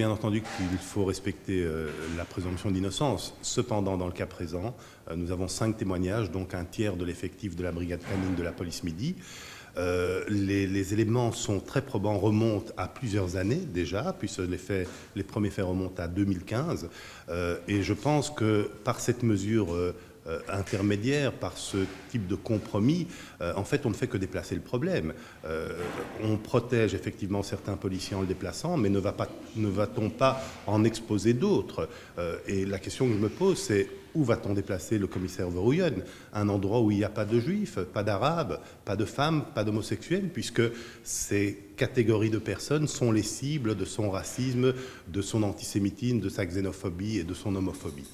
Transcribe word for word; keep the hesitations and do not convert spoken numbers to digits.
Bien entendu qu'il faut respecter euh, la présomption d'innocence. Cependant, dans le cas présent, euh, nous avons cinq témoignages, donc un tiers de l'effectif de la brigade canine de la police Midi. Euh, les, les éléments sont très probants, remontent à plusieurs années déjà, puisque les, faits, les premiers faits remontent à deux mille quinze. Euh, et je pense que par cette mesure euh, Euh, intermédiaire, par ce type de compromis, euh, en fait, on ne fait que déplacer le problème. Euh, on protège effectivement certains policiers en le déplaçant, mais ne va pas, ne va-t-on pas en exposer d'autres? euh, Et la question que je me pose, c'est où va-t-on déplacer le commissaire Verouillon? Un endroit où il n'y a pas de juifs, pas d'arabes, pas de femmes, pas d'homosexuels, puisque ces catégories de personnes sont les cibles de son racisme, de son antisémitisme, de sa xénophobie et de son homophobie.